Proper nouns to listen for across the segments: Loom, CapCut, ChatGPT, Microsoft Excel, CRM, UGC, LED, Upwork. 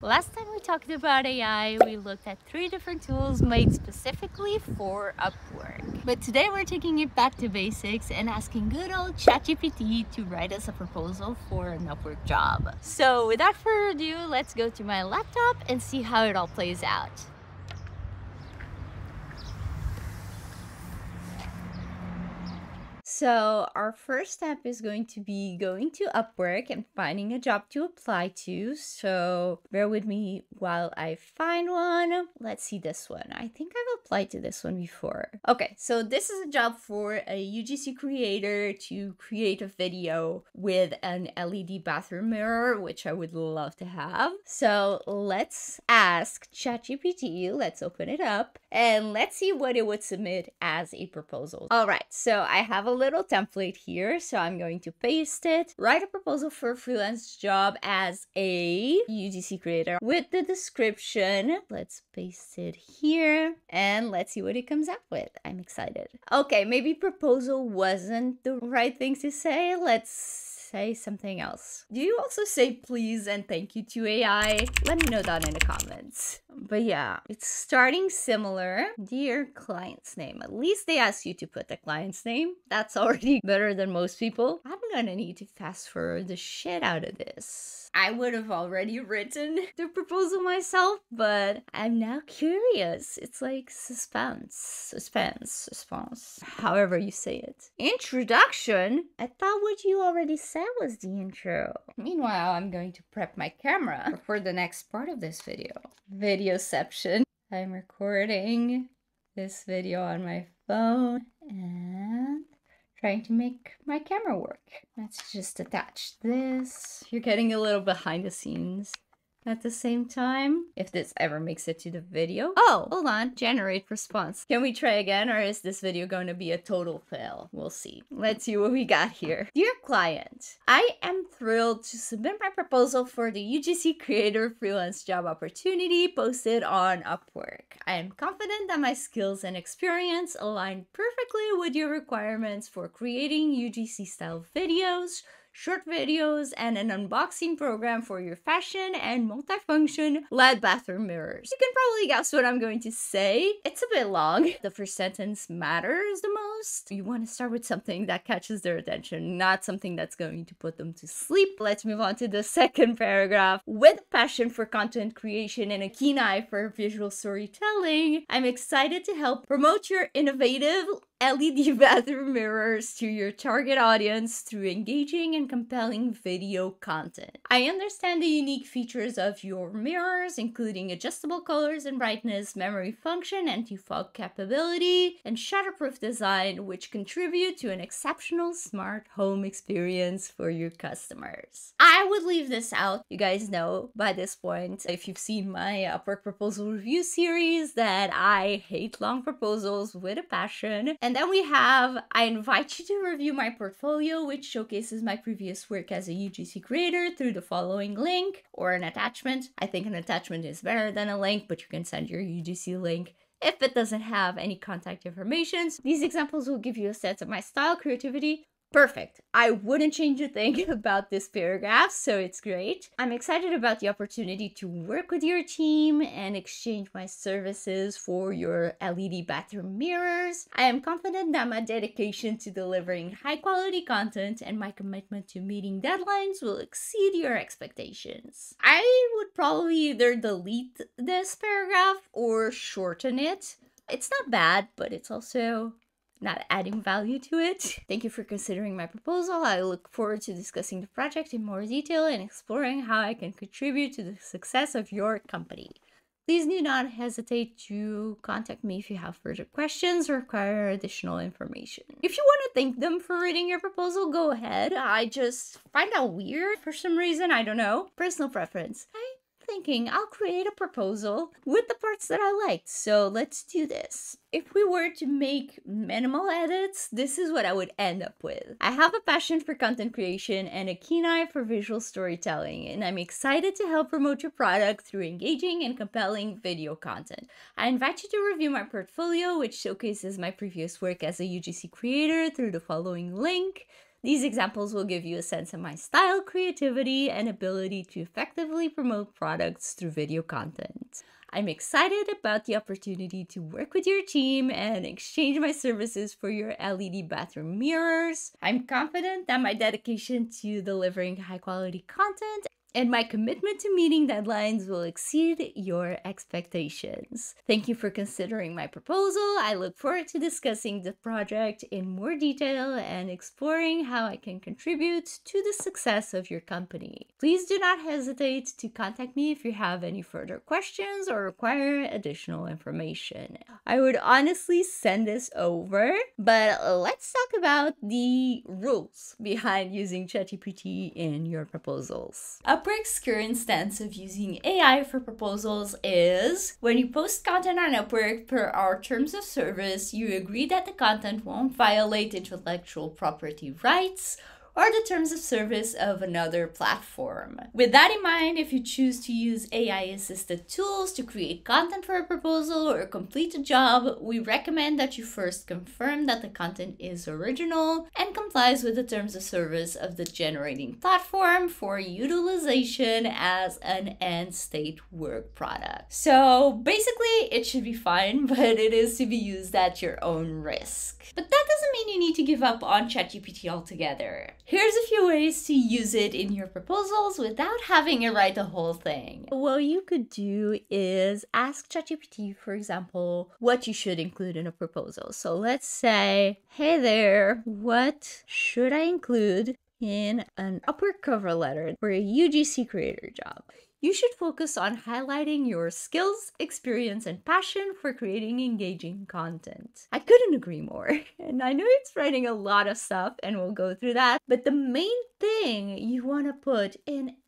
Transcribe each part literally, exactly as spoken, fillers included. Last time we talked about A I, we looked at three different tools made specifically for Upwork. But today we're taking it back to basics and asking good old ChatGPT to write us a proposal for an Upwork job. So without further ado, let's go to my laptop and see how it all plays out. So our first step is going to be going to Upwork and finding a job to apply to. So bear with me while I find one. Let's see this one. I think I've applied to this one before. Okay, so this is a job for a U G C creator to create a video with an L E D bathroom mirror, which I would love to have. So let's ask ChatGPT, let's open it up and let's see what it would submit as a proposal. All right, so I have a little little template here, so I'm going to paste it. Write a proposal for a freelance job as a U G C creator with the description. Let's paste it here and let's see what it comes up with. I'm excited. Okay, maybe proposal wasn't the right thing to say. Let's say something else. Do you also say please and thank you to A I? Let me know down in the comments. But yeah, it's starting similar. Dear client's name. At least they asked you to put the client's name. That's already better than most people. I'm gonna need to fast forward the shit out of this. I would have already written the proposal myself, but I'm now curious. It's like suspense, suspense, suspense, however you say it. Introduction? I thought what you already said was the intro. Meanwhile, I'm going to prep my camera for the next part of this video. Video Videoception. I'm recording this video on my phone and trying to make my camera work. Let's just attach this. You're getting a little behind the scenes at the same time, if this ever makes it to the video. Oh, hold on. Generate response. Can we try again, or is this video going to be a total fail? We'll see. Let's see what we got here. Dear client, I am thrilled to submit my proposal for the U G C creator freelance job opportunity posted on Upwork. I am confident that my skills and experience align perfectly with your requirements for creating U G C style videos, short videos, and an unboxing program for your fashion and multifunction L E D bathroom mirrors. You can probably guess what I'm going to say. It's a bit long. The first sentence matters the most. You want to start with something that catches their attention, not something that's going to put them to sleep. Let's move on to the second paragraph. With a passion for content creation and a keen eye for visual storytelling, I'm excited to help promote your innovative L E D bathroom mirrors to your target audience through engaging and compelling video content. I understand the unique features of your mirrors, including adjustable colors and brightness, memory function, anti-fog capability, and shatterproof design, which contribute to an exceptional smart home experience for your customers. I would leave this out. You guys know by this point, if you've seen my Upwork proposal review series, that I hate long proposals with a passion. And then we have, I invite you to review my portfolio, which showcases my previous work as a U G C creator through the following link or an attachment. I think an attachment is better than a link, but you can send your U G C link if it doesn't have any contact information. These examples will give you a sense of my style, creativity. Perfect. I wouldn't change a thing about this paragraph, so it's great. I'm excited about the opportunity to work with your team and exchange my services for your L E D bathroom mirrors. I am confident that my dedication to delivering high-quality content and my commitment to meeting deadlines will exceed your expectations. I would probably either delete this paragraph or shorten it. It's not bad, but it's also not adding value to it. Thank you for considering my proposal. I look forward to discussing the project in more detail and exploring how I can contribute to the success of your company. Please do not hesitate to contact me if you have further questions or require additional information. If you want to thank them for reading your proposal, go ahead. I just find that weird for some reason. I don't know. Personal preference. I thinking I'll create a proposal with the parts that I liked, so let's do this. If we were to make minimal edits, this is what I would end up with. I have a passion for content creation and a keen eye for visual storytelling, and I'm excited to help promote your product through engaging and compelling video content. I invite you to review my portfolio, which showcases my previous work as a U G C creator through the following link. These examples will give you a sense of my style, creativity, and ability to effectively promote products through video content. I'm excited about the opportunity to work with your team and exchange my services for your L E D bathroom mirrors. I'm confident that my dedication to delivering high-quality content and my commitment to meeting deadlines will exceed your expectations. Thank you for considering my proposal. I look forward to discussing the project in more detail and exploring how I can contribute to the success of your company. Please do not hesitate to contact me if you have any further questions or require additional information. I would honestly send this over, but let's talk about the rules behind using ChatGPT in your proposals. Upwork's current stance of using A I for proposals is, when you post content on Upwork, per our terms of service, you agree that the content won't violate intellectual property rights or the terms of service of another platform. With that in mind, if you choose to use A I-assisted tools to create content for a proposal or complete a job, we recommend that you first confirm that the content is original and complies with the terms of service of the generating platform for utilization as an end-state work product. So basically, it should be fine, but it is to be used at your own risk. But that doesn't mean you need to give up on ChatGPT altogether. Here's a few ways to use it in your proposals without having it write the whole thing. What you could do is ask ChatGPT, for example, what you should include in a proposal. So let's say, hey there, what should I include in an Upwork cover letter for a U G C creator job? You should focus on highlighting your skills, experience, and passion for creating engaging content. I couldn't agree more. And I know it's writing a lot of stuff and we'll go through that, but the main thing you want to put in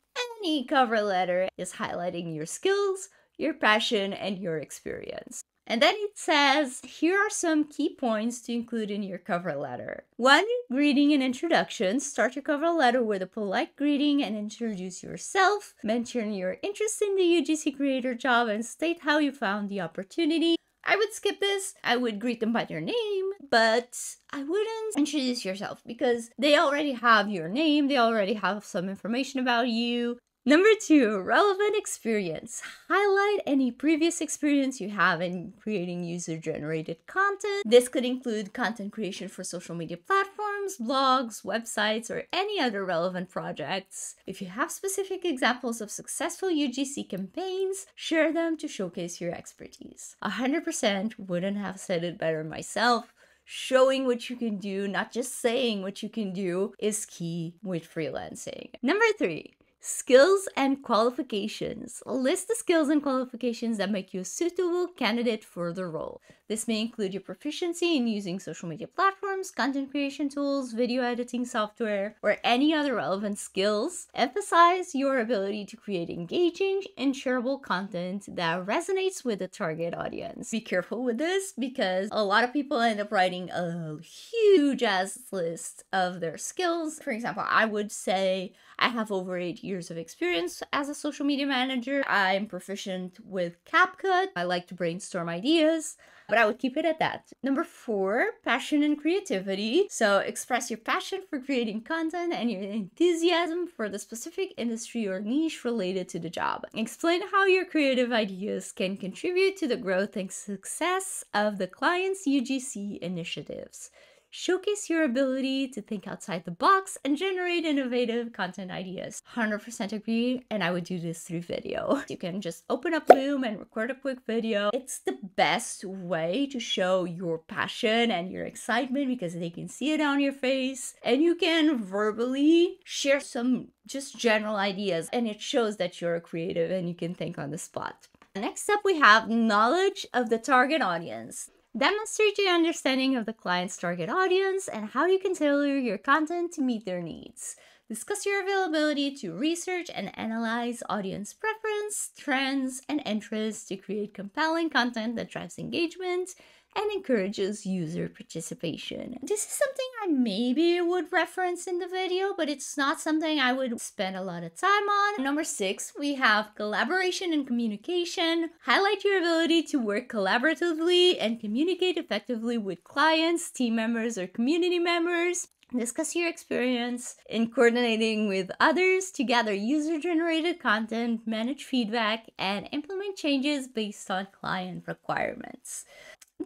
any cover letter is highlighting your skills, your passion, and your experience. And then it says, here are some key points to include in your cover letter. One, greeting and introduction. Start your cover letter with a polite greeting and introduce yourself. Mention your interest in the U G C creator job and state how you found the opportunity. I would skip this. I would greet them by their name, but I wouldn't introduce yourself because they already have your name. They already have some information about you. Number two, relevant experience. Highlight any previous experience you have in creating user-generated content. This could include content creation for social media platforms, blogs, websites, or any other relevant projects. If you have specific examples of successful U G C campaigns, share them to showcase your expertise. one hundred percent wouldn't have said it better myself. Showing what you can do, not just saying what you can do, is key with freelancing. Number three, skills and qualifications. List the skills and qualifications that make you a suitable candidate for the role. This may include your proficiency in using social media platforms, content creation tools, video editing software, or any other relevant skills. Emphasize your ability to create engaging and shareable content that resonates with the target audience. Be careful with this because a lot of people end up writing a huge-ass list of their skills. For example, I would say I have over eight years years of experience as a social media manager. I'm proficient with CapCut. I like to brainstorm ideas, but I would keep it at that. Number four, passion and creativity. So express your passion for creating content and your enthusiasm for the specific industry or niche related to the job. Explain how your creative ideas can contribute to the growth and success of the client's U G C initiatives. Showcase your ability to think outside the box and generate innovative content ideas. one hundred percent agree, and I would do this through video. You can just open up Loom and record a quick video. It's the best way to show your passion and your excitement because they can see it on your face, and you can verbally share some just general ideas, and it shows that you're a creative and you can think on the spot. Next up, we have knowledge of the target audience. Demonstrate your understanding of the client's target audience and how you can tailor your content to meet their needs. Discuss your availability to research and analyze audience preference, trends, and interests to create compelling content that drives engagement and encourages user participation. This is something I maybe would reference in the video, but it's not something I would spend a lot of time on. Number six, we have collaboration and communication. Highlight your ability to work collaboratively and communicate effectively with clients, team members, or community members. Discuss your experience in coordinating with others to gather user-generated content, manage feedback, and implement changes based on client requirements.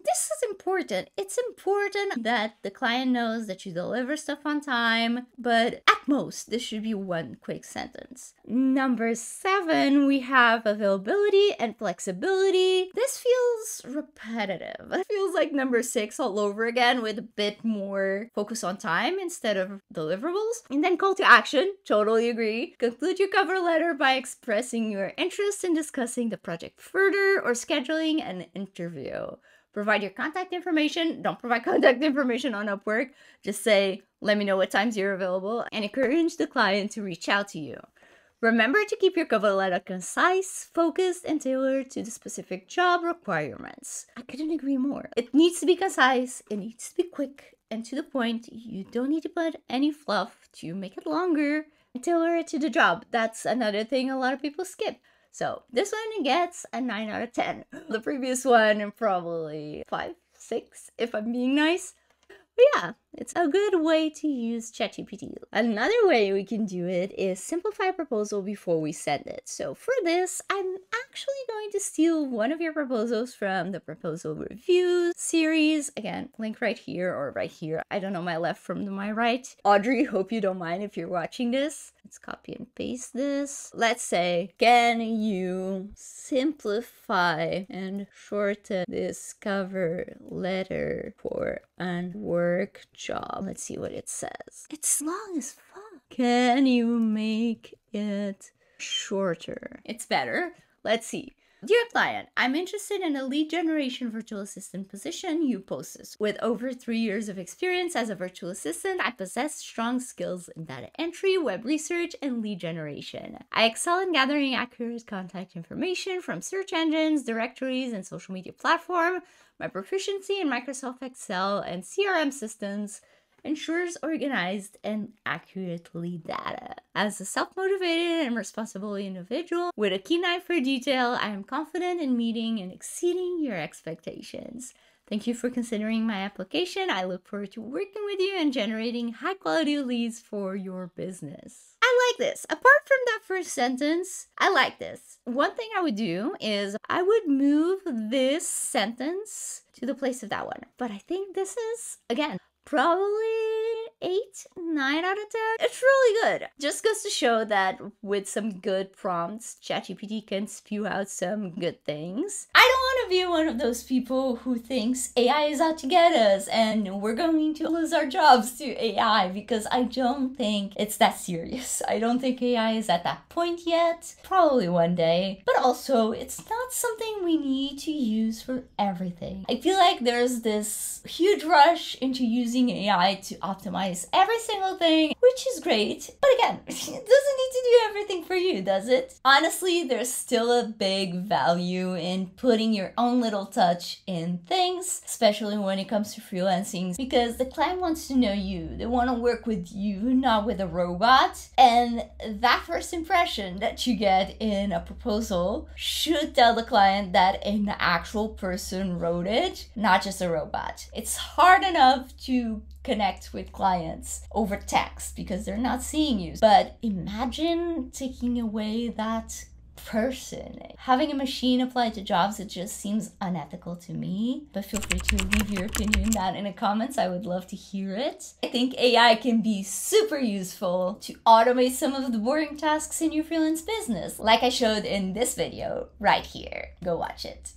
This is important. It's important that the client knows that you deliver stuff on time, but at most, this should be one quick sentence. Number seven, we have availability and flexibility. This feels repetitive. It feels like number six all over again with a bit more focus on time instead of deliverables. And then call to action, totally agree. Conclude your cover letter by expressing your interest in discussing the project further or scheduling an interview. Provide your contact information. Don't provide contact information on Upwork. Just say, let me know what times you're available, and encourage the client to reach out to you. Remember to keep your cover letter concise, focused, and tailored to the specific job requirements. I couldn't agree more. It needs to be concise. It needs to be quick and to the point. You don't need to put any fluff to make it longer and tailor it to the job. That's another thing a lot of people skip. So this one gets a nine out of ten. The previous one probably five, six if I'm being nice. But yeah, it's a good way to use ChatGPT. Another way we can do it is simplify a proposal before we send it. So for this, I'm actually going to steal one of your proposals from the proposal reviews series. Again, link right here or right here. I don't know my left from my right. Audrey, hope you don't mind if you're watching this. Let's copy and paste this. Let's say, can you simplify and shorten this cover letter for an work job? Let's see what it says. It's long as fuck. Can you make it shorter? It's better. Let's see. Dear client, I'm interested in a lead generation virtual assistant position you posted. With over three years of experience as a virtual assistant, I possess strong skills in data entry, web research, and lead generation. I excel in gathering accurate contact information from search engines, directories, and social media platforms. My proficiency in Microsoft Excel and C R M systems ensures organized and accurately data. As a self-motivated and responsible individual with a keen eye for detail, I am confident in meeting and exceeding your expectations. Thank you for considering my application. I look forward to working with you and generating high-quality leads for your business. I like this. Apart from that first sentence, I like this. One thing I would do is I would move this sentence to the place of that one. But I think this is, again, probably eight, nine out of ten. It's really good. Just goes to show that with some good prompts, ChatGPT can spew out some good things. I don't want to be one of those people who thinks A I is out to get us and we're going to lose our jobs to A I, because I don't think it's that serious. I don't think A I is at that point yet. Probably one day. But also, it's not something we need to use for everything. I feel like there's this huge rush into using A I to optimize every single thing, which is great, but again, it doesn't need to do everything for you, does it? Honestly, there's still a big value in putting your own little touch in things, especially when it comes to freelancing, because the client wants to know you. They want to work with you, not with a robot. And that first impression that you get in a proposal should tell the client that an actual person wrote it, not just a robot. It's hard enough to connect with clients over text because they're not seeing you. But imagine taking away that person. Having a machine applied to jobs, it just seems unethical to me. But feel free to leave your opinion down in the comments. I would love to hear it. I think A I can be super useful to automate some of the boring tasks in your freelance business, like I showed in this video right here. Go watch it.